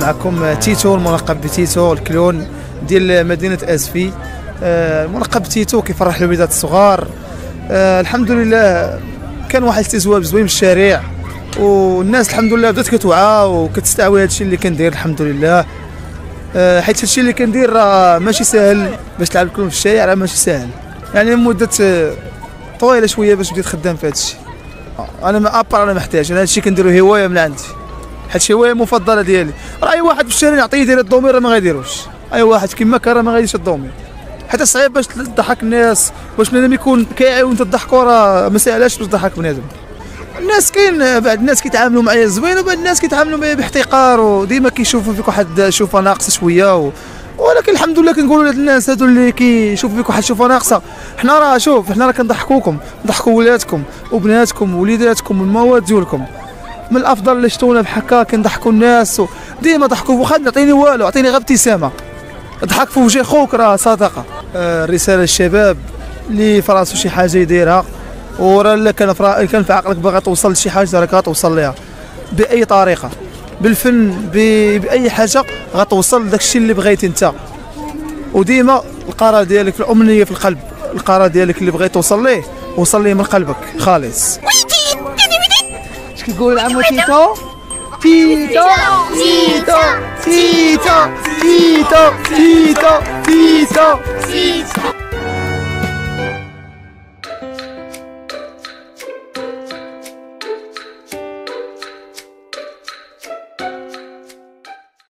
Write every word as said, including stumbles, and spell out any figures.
معكم تيتو الملقب بتيتو، الكلون ديال مدينة أسفي. الملقب تيتو كيفرح الوليدات الصغار. الحمد لله كان واحد الاستجواب زوين في الشارع، والناس الحمد لله بدات كتوعى وكتستعوي هادشي اللي كندير الحمد لله، حيت هادشي اللي كندير راه ماشي ساهل. باش تلعب الكلون في الشارع راه ماشي ساهل، يعني مدة طويلة شوية باش بديت خدام في هادشي. أنا ما أبار أنا محتاج، أنا هادشي كنديرو هواية من عندي، حيت هواية مفضلة ديالي. راه أي واحد في الشارع يعطيه يدير الضمير راه ما غايديروش، أي واحد كيما كان راه ما غايديرش الضمير، حيت صعيب باش تضحك الناس. واش بنادم يكون كاعي وأنت تضحكو راه ما ساهلاش باش تضحك بنادم. الناس كاين بعض الناس كيتعاملوا معايا زوين، وبعض الناس كيتعاملوا معايا باحتقار، وديما كيشوفوا فيك واحد شوفة ناقصة شوية و... ولكن الحمد لله كنقولوا لهاد الناس هادو اللي كيشوفوا فيك واحد شوفه ناقصه، حنا راه شوف حنا راه كنضحكوكم، نضحكوا ولادكم وبناتكم ووليداتكم والمواد ديالكم. من الافضل اللي شتونا بحكا كنضحكوا الناس، ديما ضحكوا في واحد، عطيني والو، عطيني غير ابتسامه، ضحك في وجه خوك راه صدقه. آه الرساله للشباب اللي فراسو شي حاجه يديرها، وراه الا كان كان في عقلك باغي توصل لشي حاجه راك غتوصل ليها باي طريقه، بالفن باي حاجه غتوصل لذاك الشيء اللي بغيتي انت. وديما القرار ديالك في الامنيه في القلب، القرار ديالك اللي بغيت توصل ليه وصل ليه من قلبك خالص. اش كيقول عمو تيتو؟ تيتو تيتو تيتو تيتو تيتو تيتو.